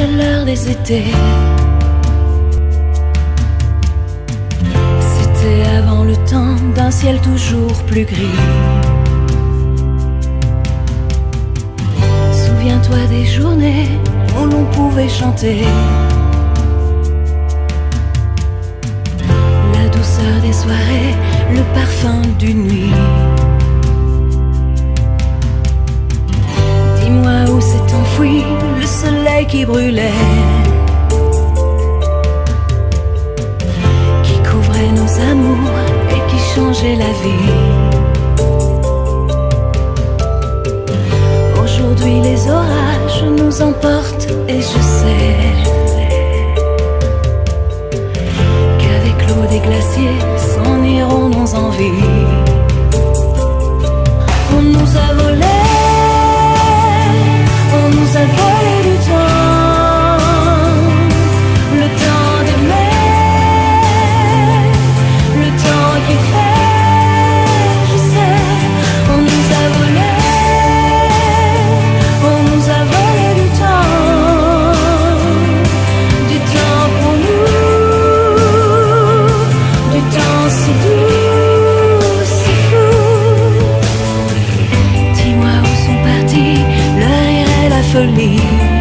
chaleur des étés. C'était avant le temps d'un ciel toujours plus gris. Souviens-toi des journées où l'on pouvait chanter la douceur des soirées, le parfum d'une nuit. Dis-moi où s'est enfoui le soleil qui brûlait, qui couvrait nos amours et qui changeait la vie. Aujourd'hui les orages nous emportent et je sais qu'avec l'eau des glaciers s'en iront nos envies. On nous a volé, nous a volé du temps, le temps d'aimer, le temps qui fait, je sais. On nous a volé, on nous a volé du temps pour nous, du temps si doux, si fou. Dis-moi où sont partis folie.